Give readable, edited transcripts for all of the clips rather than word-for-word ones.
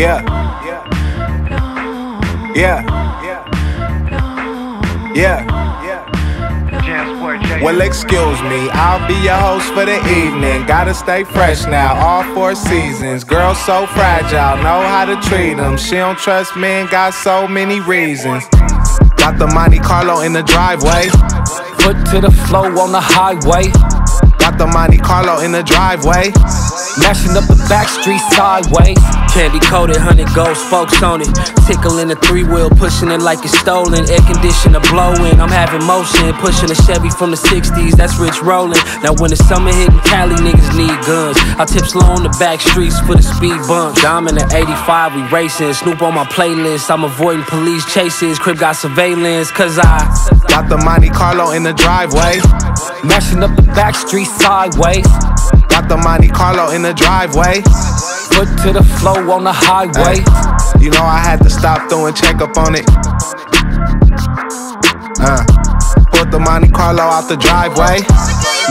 Yeah. Yeah. Yeah. Yeah. Well, excuse me, I'll be your host for the evening. Gotta stay fresh now, all four seasons. Girls so fragile, know how to treat them. She don't trust men, got so many reasons. Got the Monte Carlo in the driveway. Foot to the flow on the highway. Got the Monte Carlo in the driveway. Mashing up the back street sideways. Candy coated, 100 gold spokes on it. Tickling the three-wheel, pushing it like it's stolen. Air conditioner blowing, I'm having motion. Pushing a Chevy from the 60s, that's rich rolling. Now when the summer hitting Cali, niggas need guns. I tip slow on the back streets for the speed bump. I'm in the 85, we racing. Snoop on my playlist, I'm avoiding police chases. Crib got surveillance, cause I got the Monte Carlo in the driveway. Mashing up the back street sideways. Got the Monte Carlo in the driveway. Foot to the flow on the highway. You know I had to stop through and check up on it. Put the Monte Carlo out the driveway.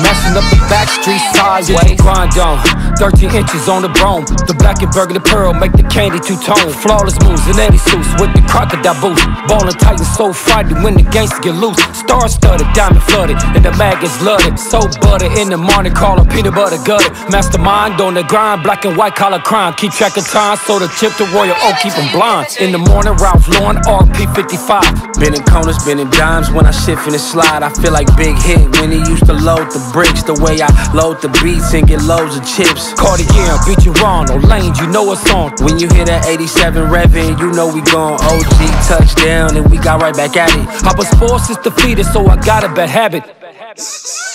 Mashing up the back street sideways. Grind on, 13 inches on the brome. The black and burgundy pearl make the candy two-tone. Flawless moves in any suits with the crocodile boots. Ballin' tight and so frightened when the gangsters get loose. Star-studded, diamond flooded, and the maggots love it. So butter in the morning, call her peanut butter gutter. Mastermind on the grind, black and white collar crime. Keep track of time, so the tip to Royal Oak, keep them blind. In the morning, Ralph Lauren, RP55. Been in corners, been in dimes, when I shift and slide, I feel like Big Hit when he used to load the bricks, the way I load the beats and get loads of chips. Cartier, beat you on, no lanes, you know it's on. When you hear that 87 revving, you know we gone. OG touchdown and we got right back at it. I was forced since defeated, so I got a bad habit.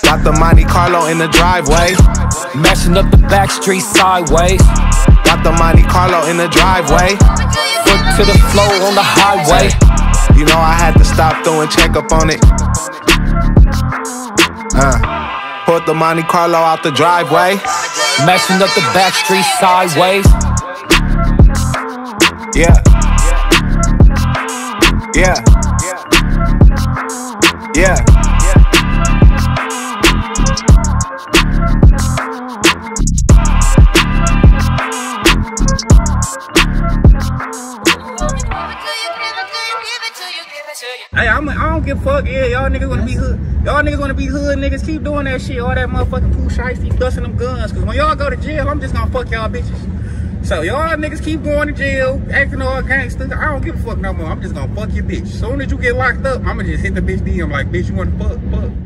Got the Monte Carlo in the driveway. Mashing up the back street sideways. Got the Monte Carlo in the driveway. Foot to the flow on the highway. You know I had to stop through and check up on it. Put the Monte Carlo out the driveway. Mashing up the back street sideways. Yeah. Yeah. Yeah. Hey, I don't give a fuck. Yeah, y'all niggas wanna be hood. Y'all niggas wanna be hood niggas. Keep doing that shit. All that motherfucking poo shites, keep dusting them guns. Cause when y'all go to jail, I'm just gonna fuck y'all bitches. So y'all niggas keep going to jail, acting all gangsters. I don't give a fuck no more. I'm just gonna fuck your bitch. Soon as you get locked up, I'ma just hit the bitch DM like, bitch, you wanna fuck?